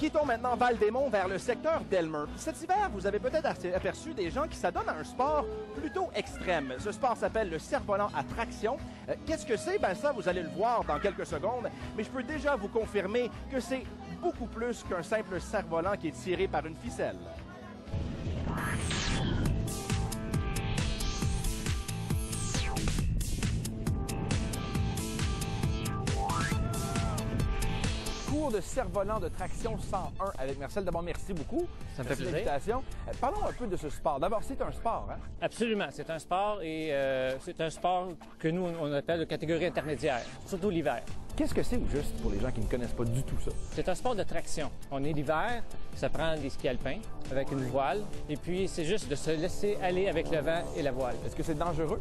Quittons maintenant Val-des-Monts vers le secteur d'Elmer. Cet hiver, vous avez peut-être aperçu des gens qui s'adonnent à un sport plutôt extrême. Ce sport s'appelle le cerf-volant à traction. Qu'est-ce que c'est? Ben ça, vous allez le voir dans quelques secondes. Mais je peux déjà vous confirmer que c'est beaucoup plus qu'un simple cerf-volant qui est tiré par une ficelle. De cerf-volant de traction 101 avec Marcel. D'abord, merci beaucoup. Ça me fait plaisir. Parlons un peu de ce sport. D'abord, c'est un sport, hein? Absolument. C'est un sport et c'est un sport que nous, on appelle de catégorie intermédiaire, surtout l'hiver. Qu'est-ce que c'est, ou juste, pour les gens qui ne connaissent pas du tout ça? C'est un sport de traction. On est l'hiver, ça prend des skis alpins avec une voile et puis c'est juste de se laisser aller avec le vent et la voile. Est-ce que c'est dangereux?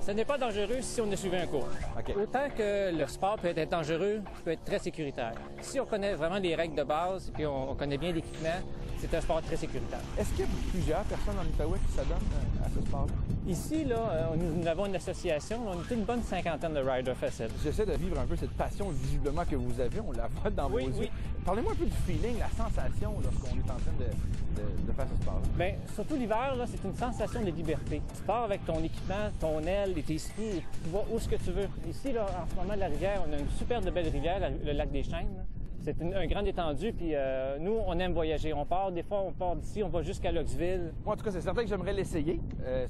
Ce n'est pas dangereux si on a suivi un cours. Okay. Autant que le sport peut être dangereux, peut être très sécuritaire. Si on connaît vraiment les règles de base et on connaît bien l'équipement, c'est un sport très sécuritaire. Est-ce qu'il y a plusieurs personnes en Itaouais qui s'adonnent à ce sport-là? Ici, là, nous avons une association. On est une bonne cinquantaine de riders faciles. J'essaie de vivre un peu cette passion visiblement que vous avez. On la voit dans vos yeux. Parlez-moi un peu du feeling, la sensation lorsqu'on est en train de faire ce sport-là. Bien, surtout l'hiver, c'est une sensation de liberté. Tu pars avec ton équipement, ton aile et tes skis, tu vas où ce que tu veux. Ici, là, en ce moment, la rivière, on a une super belle rivière, le lac des Chênes. C'est un grand étendu, puis nous, on aime voyager. On part, des fois, on part d'ici, on va jusqu'à Luxville. Moi, en tout cas, c'est certain que j'aimerais l'essayer,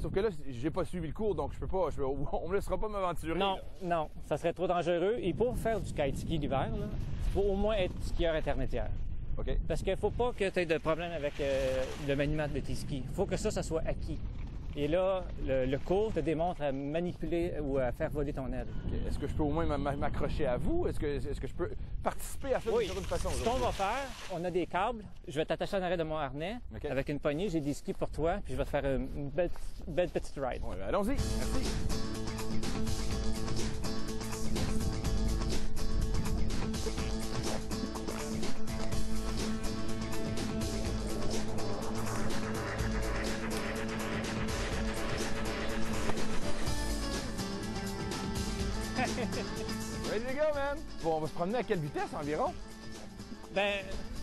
sauf que là, j'ai pas suivi le cours, donc je peux pas, on me laissera pas m'aventurer. Non, là. Non, ça serait trop dangereux. Et pour faire du kite-ski l'hiver, il faut au moins être skieur intermédiaire. Okay. Parce qu'il faut pas que tu aies de problème avec le maniement de tes skis. Il faut que ça soit acquis. Et là, le cours te démontre à manipuler ou à faire voler ton aile. Okay. Est-ce que je peux au moins m'accrocher à vous? Est-ce que je peux participer à ça d'une certaine façon? Ce qu'on va faire, on a des câbles. Je vais t'attacher en arrière de mon harnais avec une poignée. J'ai des skis pour toi, puis je vais te faire une belle petite ride. Ouais, allons-y! Merci! Ready to go, man! Bon, on va se promener à quelle vitesse environ? Ben,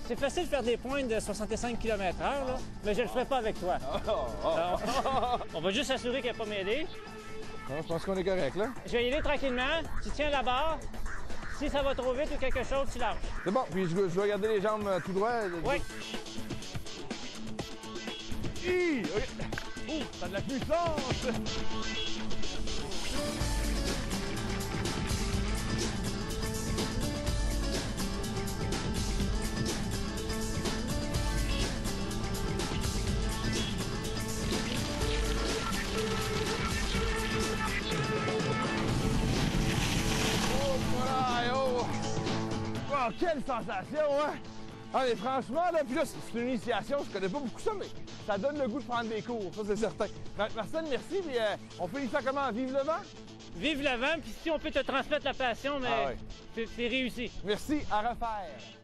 c'est facile de faire des pointes de 65 km/h, là, mais je le ferai pas avec toi. On va juste s'assurer qu'elle ne va pas m'aider. Je pense qu'on est correct, là. Je vais y aller tranquillement. Tu tiens la barre. Si ça va trop vite ou quelque chose, tu lâches. C'est bon, puis je vais garder les jambes tout droit. Oui. Hi! Ouh, ça a de la puissance! Oh, quelle sensation, hein? Ah, mais franchement, là, puis là, c'est une initiation, je connais pas beaucoup ça, mais ça donne le goût de prendre des cours, ça, c'est certain. Marcel, merci, mais on finit ça comment? Vive le vent? Vive le vent, puis si on peut te transmettre la passion, mais c'est réussi. Merci, à refaire.